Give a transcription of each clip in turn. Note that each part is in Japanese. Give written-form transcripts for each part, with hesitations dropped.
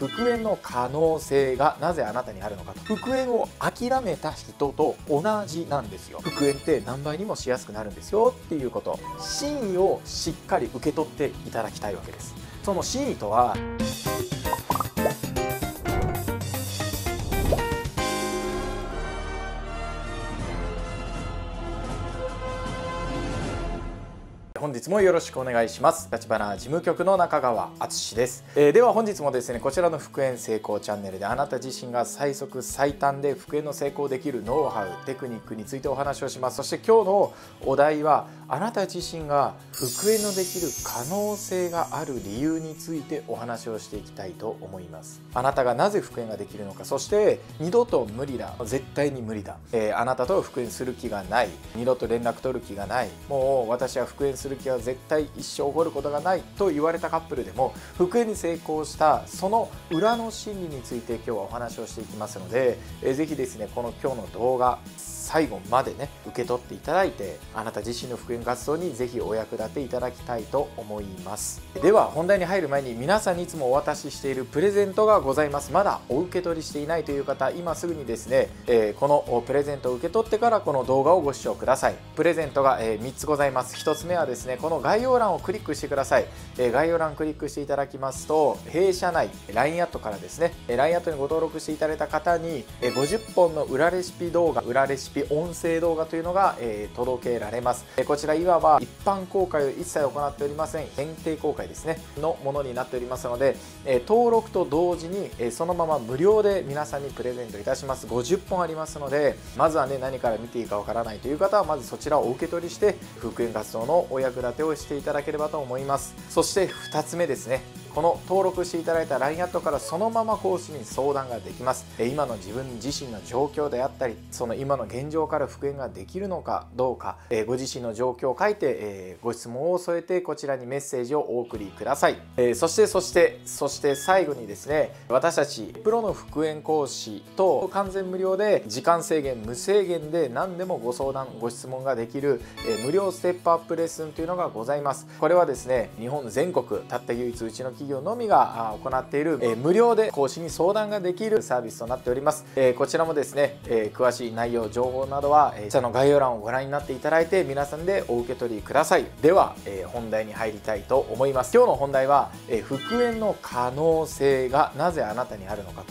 復縁の可能性がなぜあなたにあるのかと。復縁を諦めた人と同じなんですよ。復縁って何倍にもしやすくなるんですよっていうこと、真意をしっかり受け取っていただきたいわけです。その真意とは、本日もよろしくお願いします。立花事務局の中川敦です。では本日もですね、こちらの復縁成功チャンネルであなた自身が最速最短で復縁の成功できるノウハウ、テクニックについてお話をします。そして今日のお題は、あなた自身が復縁のできる可能性がある理由についてお話をしていきたいと思います。あなたがなぜ復縁ができるのか、そして二度と無理だ、絶対に無理だ、あなたと復縁する気がない、二度と連絡取る気がない、もう私は復縁する気は絶対一生起こることがないと言われたカップルでも復縁に成功したその裏の心理について今日はお話をしていきますので、ぜひですねこの今日の動画最後までね受け取っていただいて、あなた自身の復縁活動にぜひお役立ていただきたいと思います。では本題に入る前に、皆さんにいつもお渡ししているプレゼントがございます。まだお受け取りしていないという方、今すぐにですね、このプレゼントを受け取ってからこの動画をご視聴ください。プレゼントが3つございます。1つ目はですね、この概要欄をクリックしてください。概要欄クリックしていただきますと、弊社内 LINE アットからですね、 LINE アットにご登録していただいた方に50本の裏レシピ動画、裏レシピ音声動画というのが届けられます。こちらいわば一般公開を一切行っておりません、限定公開ですねのものになっておりますので、登録と同時にそのまま無料で皆さんにプレゼントいたします。50本ありますので、まずはね何から見ていいかわからないという方はまずそちらをお受け取りして復縁活動のお役立てをしていただければと思います。そして2つ目ですね、この登録していただいた LINE アットからそのまま講師に相談ができます。今の自分自身の状況であったり、その今の現状から復縁ができるのかどうか、ご自身の状況を書いてご質問を添えてこちらにメッセージをお送りください。そして最後にですね、私たちプロの復縁講師と完全無料で時間制限無制限で何でもご相談ご質問ができる無料ステップアップレッスンというのがございます。これはですね、日本全国たった唯一うちの企業のみが行っている無料で講師に相談ができるサービスとなっております。こちらもですね、詳しい内容情報などは下の概要欄をご覧になっていただいて皆さんでお受け取りください。では本題に入りたいと思います。今日の本題は復縁の可能性がなぜあなたにあるのか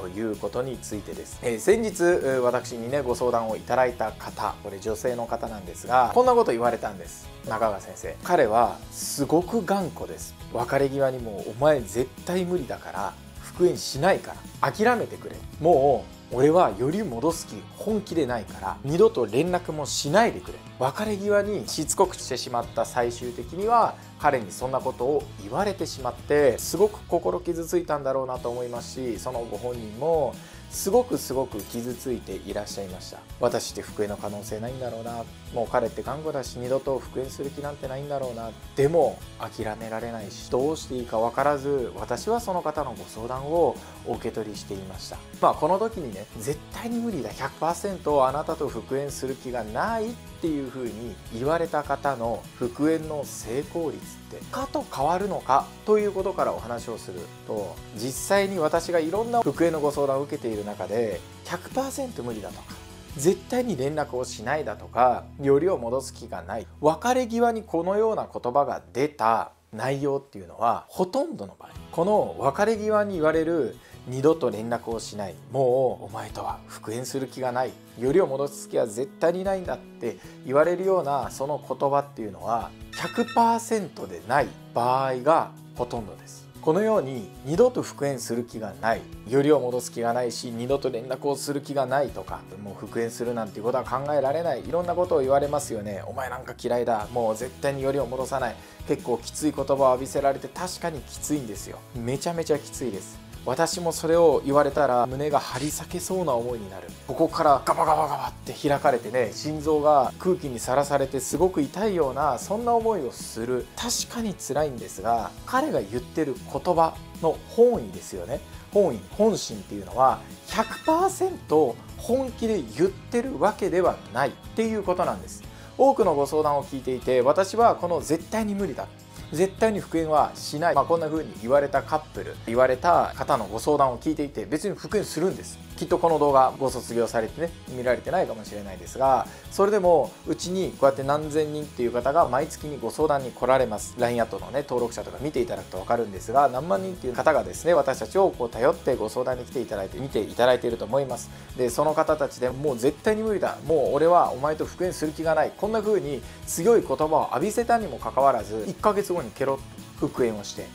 ということについてです。先日私にねご相談をいただいた方、これ女性の方なんですが、こんなこと言われたんです。中川先生、彼はすごく頑固です。別れ際にもうお前絶対無理だから復縁しないから諦めてくれ、もう俺はより戻す気本気でないから二度と連絡もしないでくれ。別れ際にしつこくしてしまった、最終的には彼にそんなことを言われてしまってすごく心傷ついたんだろうなと思いますし、そのご本人もすごく傷ついていらっしゃいました。私って復縁の可能性ないんだろうな、もう彼って頑固だし二度と復縁する気なんてないんだろうな、でも諦められないしどうしていいか分からず、私はその方のご相談をお受け取りしていました。この時にね、絶対に無理だ、 100% あなたと復縁する気がないっていうふうに言われた方の復縁の成功率ってかと変わるのかということからお話をすると、実際に私がいろんな復縁のご相談を受けている中で 100% 無理だとか絶対に連絡をしないだとかよりを戻す気がない、別れ際にこのような言葉が出た内容っていうのはほとんどの場合、この別れ際に言われる二度と連絡をしない、もうお前とは復縁する気がない、よりを戻す気は絶対にないんだって言われるようなその言葉っていうのは 100% でない場合がほとんどです。このように二度と復縁する気がない、よりを戻す気がないし二度と連絡をする気がないとか、もう復縁するなんていうことは考えられない、いろんなことを言われますよね。お前なんか嫌いだ、もう絶対によりを戻さない、結構きつい言葉を浴びせられて確かにきついんですよ、めちゃめちゃきついです。私もそれを言われたら胸が張り裂けそうな思いになる、ここからガバガバガバって開かれてね、心臓が空気にさらされてすごく痛いようなそんな思いをする、確かに辛いんですが、彼が言ってる言葉の本意ですよね、本意本心っていうのは 100% 本気で言ってるわけではないっていうことなんです。多くのご相談を聞いていて、私はこの絶対に無理だ、絶対に復縁はしない、こんな風に言われたカップル、言われた方のご相談を聞いていて、別に復縁するんです。きっとこの動画ご卒業されてね、見られてないかもしれないですが、それでもうちにこうやって何千人っていう方が毎月にご相談に来られます。 LINE アットのね、登録者とか見ていただくと分かるんですが、何万人っていう方がですね、私たちをこう頼ってご相談に来ていただいて見ていただいていると思います。でその方たちでもう絶対に無理だ、もう俺はお前と復縁する気がない、こんな風に強い言葉を浴びせたにもかかわらず、1ヶ月後にケロッと復縁をして、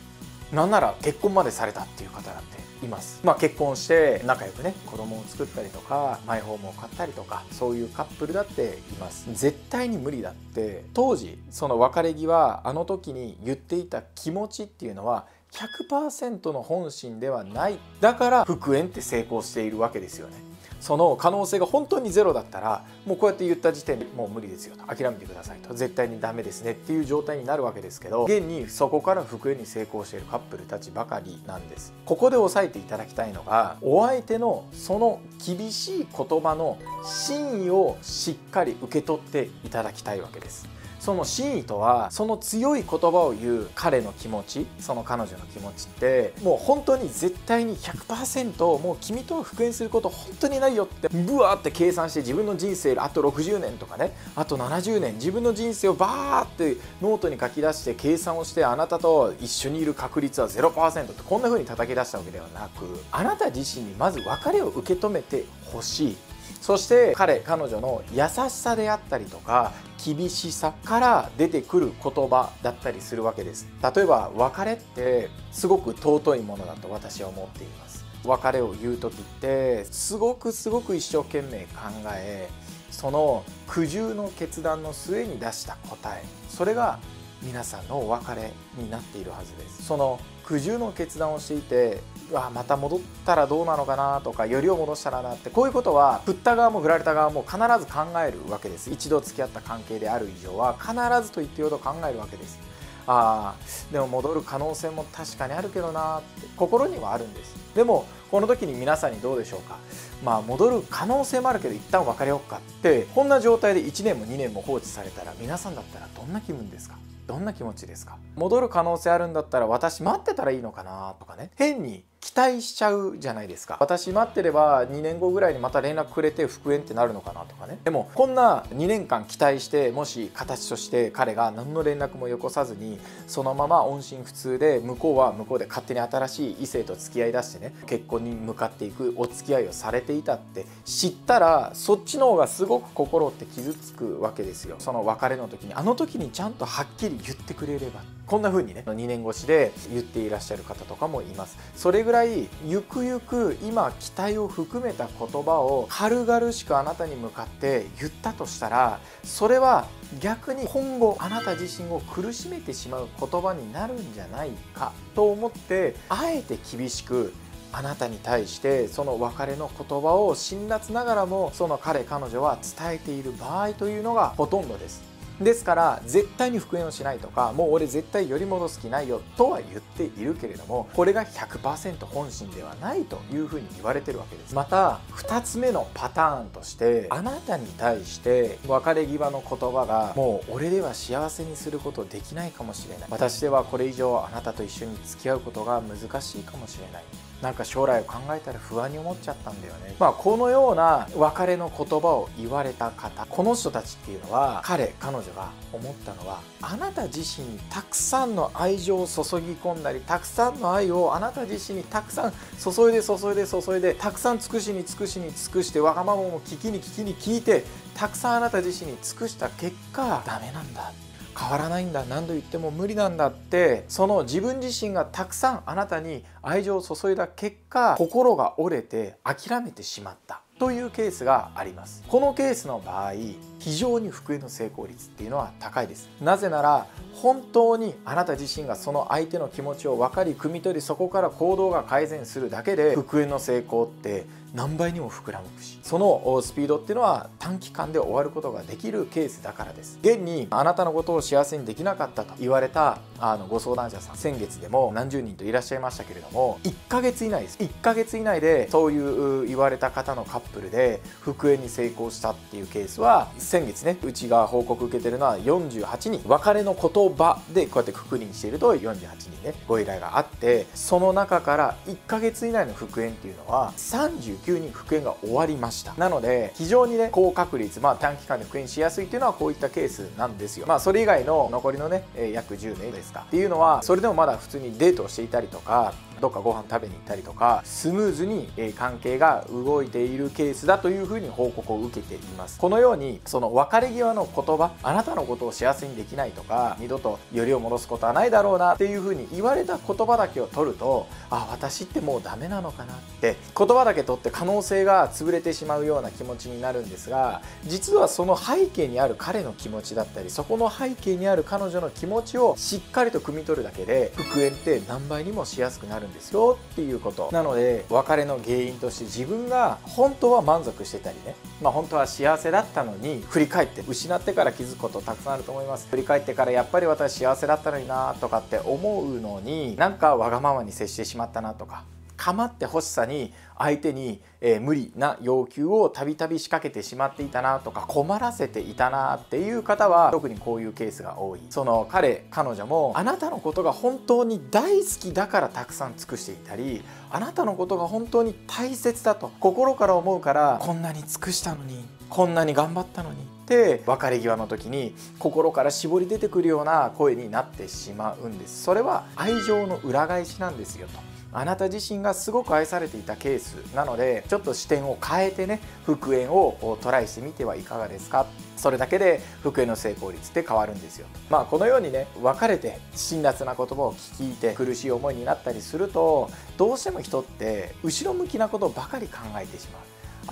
なんなら結婚までされたっていう方だっています。結婚して仲良くね、子供を作ったりとかマイホームを買ったりとか、そういうカップルだっています。絶対に無理だって、当時その別れ際あの時に言っていた気持ちっていうのは 100% の本心ではない。だから復縁って成功しているわけですよね。その可能性が本当にゼロだったら、もうこうやって言った時点でもう無理ですよと、諦めてくださいと、絶対にダメですねっていう状態になるわけですけど、現にそこから復縁に成功しているカップルたちばかりなんです。ここで押さえていただきたいのが、お相手のその厳しい言葉の真意をしっかり受け取っていただきたいわけです。その真意とは、その強い言葉を言う彼の気持ち、その彼女の気持ちって、もう本当に絶対に 100% もう君と復縁すること本当にないよって、ブワーって計算して、自分の人生あと60年とかね、あと70年、自分の人生をバーってノートに書き出して計算をして、あなたと一緒にいる確率は 0% って、こんな風に叩き出したわけではなく、あなた自身にまず別れを受け止めてほしい。そして彼彼女の優しさであったりとか厳しさから出てくる言葉だったりするわけです。例えば別れってすごく尊いものだと私は思っています。別れを言う時ってすごく一生懸命考え、その苦渋の決断の末に出した答え、それが皆さんのお別れになっているはずです。その苦渋の決断をしていて、また戻ったらどうなのかなとか、よりを戻したらなって、こういうことは振った側も振られた側も必ず考えるわけです。一度付き合った関係である以上は必ずと言っていいほど考えるわけです。でも戻る可能性も確かにあるけどなって心にはあるんです。でもこの時に皆さんにどうでしょうか。戻る可能性もあるけど一旦別れようかって、こんな状態で1年も2年も放置されたら、皆さんだったらどんな気分ですか、どんな気持ちですか。戻る可能性あるんだったら私待ってたらいいのかなとかね、変に期待しちゃうじゃないですか。私待ってれば2年後ぐらいにまた連絡くれて復縁ってなるのかなとかね。でもこんな2年間期待して、もし形として彼が何の連絡もよこさずにそのまま音信不通で、向こうは向こうで勝手に新しい異性と付き合いだしてね、結婚に向かっていくお付き合いをされていたって知ったら、そっちの方がすごく心って傷つくわけですよ。その別れの時に、あの時にちゃんとはっきり言ってくれれば、こんな風にね2年越しで言っていらっしゃる方とかもいます。それぐらいゆくゆく今期待を含めた言葉を軽々しくあなたに向かって言ったとしたら、それは逆に今後あなた自身を苦しめてしまう言葉になるんじゃないかと思って、あえて厳しくあなたに対してその別れの言葉を辛辣ながらも、その彼彼女は伝えている場合というのがほとんどです。ですから絶対に復縁をしないとか、もう俺絶対より戻す気ないよとは言っているけれども、これが 100% 本心ではないというふうに言われてるわけです。また2つ目のパターンとして、あなたに対して別れ際の言葉が、もう俺では幸せにすることできないかもしれない、私ではこれ以上あなたと一緒に付き合うことが難しいかもしれない、なんか将来を考えたら不安に思っちゃったんだよね。このような別れの言葉を言われた方、この人たちっていうのは、彼彼女が思ったのは、あなた自身にたくさんの愛情を注ぎ込んだり、たくさんの愛をあなた自身にたくさん注いで、たくさん尽くして、わがままも聞いて、たくさんあなた自身に尽くした結果、ダメなんだ、変わらないんだ、何度言っても無理なんだって、その自分自身がたくさんあなたに愛情を注いだ結果、心が折れて諦めてしまったというケースがあります。このケースの場合、非常に復縁の成功率っていうのは高いです。なぜなら本当にあなた自身がその相手の気持ちを分かり汲み取り、そこから行動が改善するだけで、復縁の成功って何倍にも膨らむし、そのスピードっていうのは短期間で終わることができるケースだからです。現にあなたのことを幸せにできなかったと言われたご相談者さん、先月でも何十人といらっしゃいましたけれども、1ヶ月以内です。1ヶ月以内でそういう言われた方のカップルで復縁に成功したっていうケースは先月ね、うちが報告受けてるのは48人、別れの言葉でこうやってくくりにしていると48人ね、ご依頼があって、その中から1ヶ月以内の復縁っていうのは39人復縁が終わりました。なので非常にね、高確率、短期間で復縁しやすいっていうのはこういったケースなんですよ。それ以外の残りのね、約10名ですかっていうのは、それでもまだ普通にデートをしていたりとか、どっかご飯食べに行ったりとか、スムーズに関係が動いているケースだというふうに報告を受けています。このように、その別れ際の言葉、あなたのことを幸せにできないとか、二度とよりを戻すことはないだろうなっていうふうに言われた言葉だけを取ると、あ、私ってもうダメなのかなって、言葉だけ取って可能性が潰れてしまうような気持ちになるんですが、実はその背景にある彼の気持ちだったり、そこの背景にある彼女の気持ちをしっかりと汲み取るだけで、復縁って何倍にもしやすくなるんですよっていうことなので、別れの原因として自分が本当は満足してたりね、本当は幸せだったのに、振り返って失ってから気づくことたくさんあると思います。振り返ってからやっぱり私幸せだったのになとかって思うのに、なんかわがままに接してしまったなとか、構って欲しさに相手に無理な要求をたびたび仕掛けてしまっていたなとか、困らせていたなっていう方は特にこういうケースが多い。その彼彼女も、あなたのことが本当に大好きだからたくさん尽くしていたり、あなたのことが本当に大切だと心から思うから、こんなに尽くしたのに、こんなに頑張ったのにって別れ際の時に心から絞り出てくるような声になってしまうんです。それは愛情の裏返しなんですよと。あなた自身がすごく愛されていたケースなので、ちょっと視点を変えてね、復縁をトライしてみてはいかがですか。それだけで復縁の成功率って変わるんですよ。このようにね、別れて辛辣な言葉を聞いて苦しい思いになったりすると、どうしても人って後ろ向きなことばかり考えてしまう。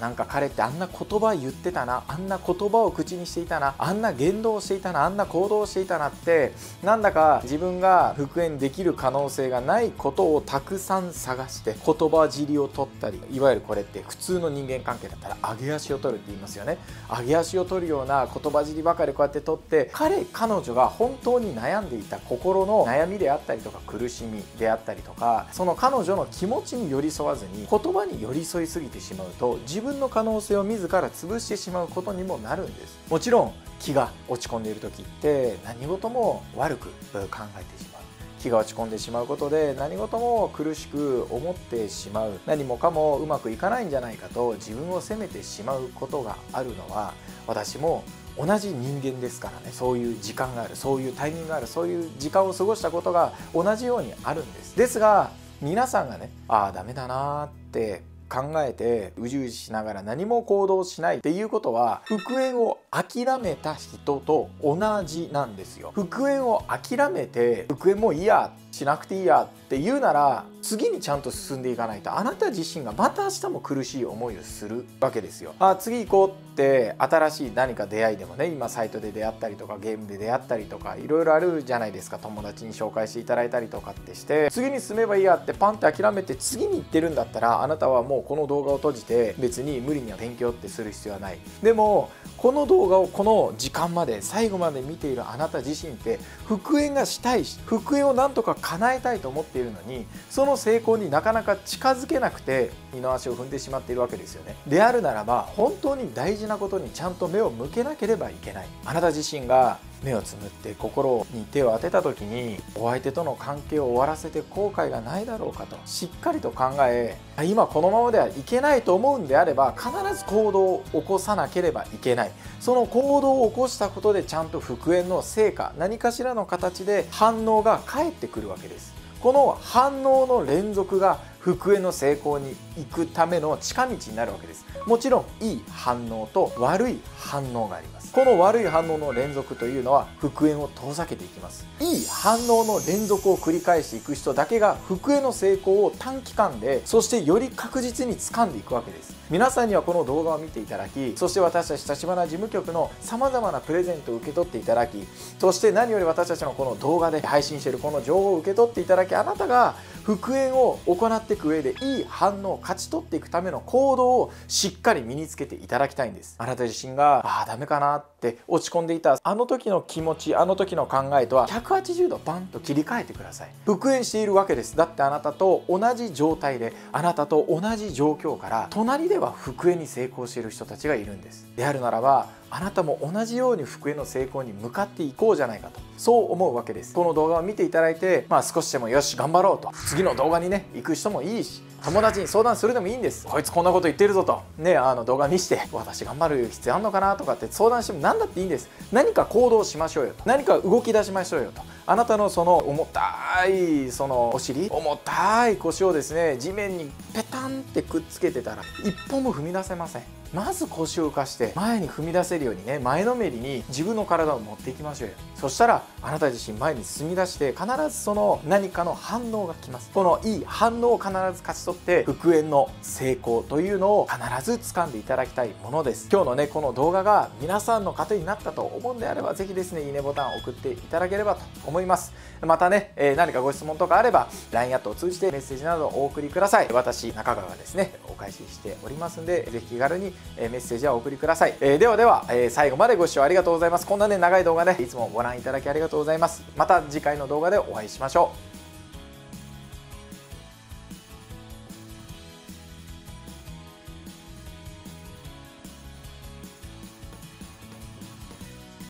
なんか彼ってあんな言葉言ってたな、あんな言葉を口にしていたな、あんな言動をしていたな、あんな行動をしていたなって、なんだか自分が復縁できる可能性がないことをたくさん探して、言葉尻を取ったり、いわゆるこれって普通の人間関係だったら上げ足を取るって言いますよね。上げ足を取るような言葉尻ばかりこうやって取って、彼彼女が本当に悩んでいた心の悩みであったりとか、苦しみであったりとか、その彼女の気持ちに寄り添わずに言葉に寄り添いすぎてしまうと、自分の可能性を自ら潰してしまうことにもなるんです。もちろん気が落ち込んでいる時って何事も悪く考えてしまう。気が落ち込んでしまうことで何事も苦しく思ってしまう。何もかもうまくいかないんじゃないかと自分を責めてしまうことがあるのは、私も同じ人間ですからね。そういう時間がある、そういうタイミングがある、そういう時間を過ごしたことが同じようにあるんです。ですが皆さんがね、ああダメだなーって考えてうじうじしながら何も行動しないっていうことは、復縁を諦めた人と同じなんですよ。復縁を諦めて、復縁もいいや、しなくていいやって言うなら、次にちゃんと進んでいかないと、あなた自身がまた明日も苦しい思いをするわけですよ。次行こうって、新しい何か出会いでもね、今サイトで出会ったりとか、ゲームで出会ったりとか、いろいろあるじゃないですか。友達に紹介していただいたりとかってして、次に進めばいいやってパンって諦めて次に行ってるんだったら、あなたはもうこの動画を閉じて、別に無理には勉強ってする必要はない。でもこの動画をこの時間まで最後まで見ているあなた自身って、復縁がしたいし、復縁をなんとか叶えたいと思っているのに、その成功になかなか近づけなくて二の足を踏んでしまっているわけですよね。であるならば、本当に大事なことにちゃんと目を向けなければいけない。あなた自身が目をつむって心に手を当てた時に、お相手との関係を終わらせて後悔がないだろうかとしっかりと考え、今このままではいけないと思うんであれば、必ず行動を起こさなければいけない。その行動を起こしたことで、ちゃんと復縁の成果、何かしらの形で反応が返ってくるわけです。この反応の連続が復縁の成功に行くための近道になるわけです。もちろんいい反応と悪い反応があります。この悪い反応の連続というのは復縁を遠ざけていきます。いい反応の連続を繰り返していく人だけが復縁の成功を短期間で、そしてより確実に掴んでいくわけです。皆さんにはこの動画を見ていただき、そして私たち橘事務局のさまざまなプレゼントを受け取っていただき、そして何より私たちのこの動画で配信しているこの情報を受け取っていただき、あなたが復縁を行っていく上でいい反応を勝ち取っていくための行動をしっかり身につけていただきたいんです。あなた自身がああダメかなって落ち込んでいたあの時の気持ち、あの時の考えとは180度バンと切り替えてください。復縁しているわけです。だってあなたと同じ状態で、あなたと同じ状況から隣では復縁に成功している人たちがいるんです。であるならば、あなたも同じように復縁の成功に向かっていこうじゃないかと、そう思うわけです。この動画を見ていただいて、少しでもよし頑張ろうと、次の動画にね行く人もいいし、友達に相談するでもいいんです。こいつこんなこと言ってるぞとね、動画見して私頑張る必要あんのかなとかって相談しても何だっていいんです。何か行動しましょうよと、何か動き出しましょうよと。あなたのその重たいそのお尻、重たい腰をですね、地面にペタンってくっつけてたら一歩も踏み出せません。まず腰を浮かして前に踏み出せるようにね、前のめりに自分の体を持っていきましょうよ。そしたらあなた自身前に進み出して、必ずその何かの反応が来ます。このいい反応を必ず勝ち取って、復縁の成功というのを必ず掴んでいただきたいものです。今日のねこの動画が皆さんの糧になったと思うんであれば、是非ですねいいねボタンを送っていただければと思います。またね、何かご質問とかあれば LINE アットを通じてメッセージなどお送りください。私中川がですねお返ししておりますんで、是非気軽にメッセージはお送りください。ではでは、最後までご視聴ありがとうございます。こんなね長い動画でいつもご覧いただきありがとうございます。また次回の動画でお会いしましょう。